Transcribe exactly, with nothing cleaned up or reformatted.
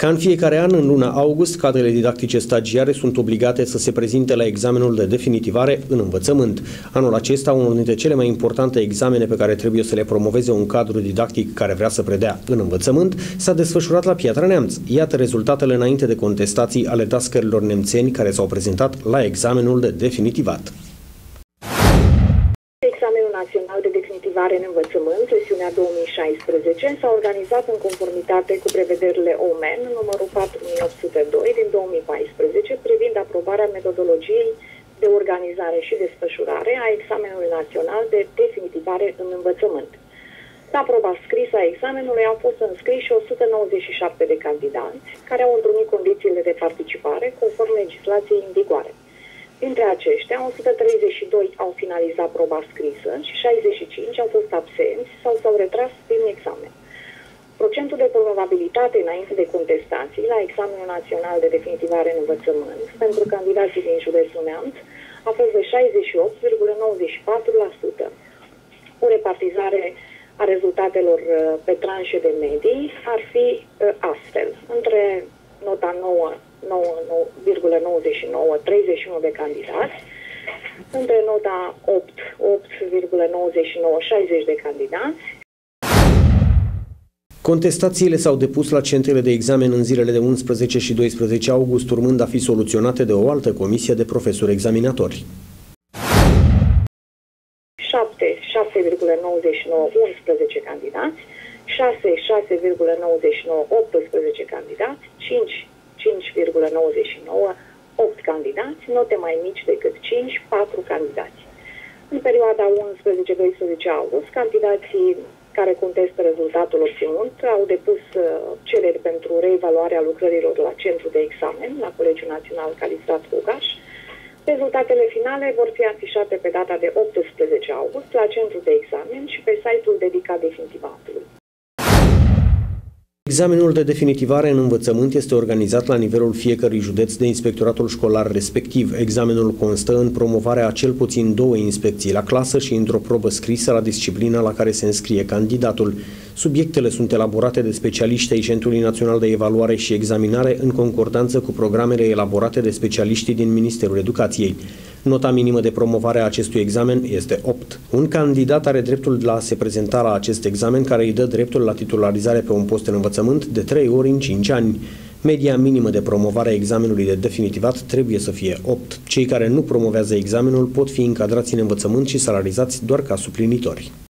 Ca în fiecare an, în luna august, cadrele didactice stagiare sunt obligate să se prezinte la examenul de definitivare în învățământ. Anul acesta, unul dintre cele mai importante examene pe care trebuie să le promoveze un cadru didactic care vrea să predea în învățământ, s-a desfășurat la Piatra Neamț. Iată rezultatele înainte de contestații ale dascărilor nemțeni care s-au prezentat la examenul de definitivat. Examenul național de definitivare în învățământ, sesiunea două mii șaisprezece, s-a organizat în conformitate cu prevederile O M E N numărul patru mii opt sute doi din două mii paisprezece privind aprobarea metodologiei de organizare și desfășurare a examenului național de definitivare în învățământ. La proba scrisă a examenului au fost înscriși o sută nouăzeci și șapte de candidați care au întrunit condițiile de participare conform legislației în vigoare. Dintre aceștia, o sută treizeci și doi au finalizat proba scrisă și șaizeci și cinci au fost absenți sau s-au retras din examen. Procentul de probabilitate înainte de contestații la examenul național de definitivare în învățământ pentru candidații din județul Neamț a fost de șaizeci și opt virgulă nouăzeci și patru la sută. O repartizare a rezultatelor pe tranșe de medii ar fi astfel: între nota nouă virgulă nouăzeci și nouă, treizeci și unu de candidați, între nota opt, opt virgulă nouăzeci și nouă, șaizeci de candidați. Contestațiile s-au depus la centrele de examen în zilele de unsprezece și doisprezece august, urmând a fi soluționate de o altă comisie de profesori examinatori. șapte, șapte virgulă nouăzeci și nouă, unsprezece candidați, șase, șase virgulă nouăzeci și nouă, optsprezece candidați, cinci, cinci virgulă nouăzeci și nouă, opt candidați, note mai mici decât cinci, patru candidați. În perioada unsprezece doisprezece august, candidații care contestă rezultatul obținut au depus cereri pentru reevaluarea lucrărilor la centru de examen, la Colegiul Național Calistrat Cugaș. Rezultatele finale vor fi afișate pe data de optsprezece august la centru de examen și pe site-ul dedicat definitivatului. Examenul de definitivare în învățământ este organizat la nivelul fiecărui județ de inspectoratul școlar respectiv. Examenul constă în promovarea a cel puțin două inspecții la clasă și într-o probă scrisă la disciplina la care se înscrie candidatul. Subiectele sunt elaborate de specialiști ai Centrului Național de Evaluare și Examinare în concordanță cu programele elaborate de specialiștii din Ministerul Educației. Nota minimă de promovare a acestui examen este opt. Un candidat are dreptul la a se prezenta la acest examen care îi dă dreptul la titularizare pe un post în învățământ de trei ori în cinci ani. Media minimă de promovare a examenului de definitivat trebuie să fie opt. Cei care nu promovează examenul pot fi încadrați în învățământ și salarizați doar ca suplinitori.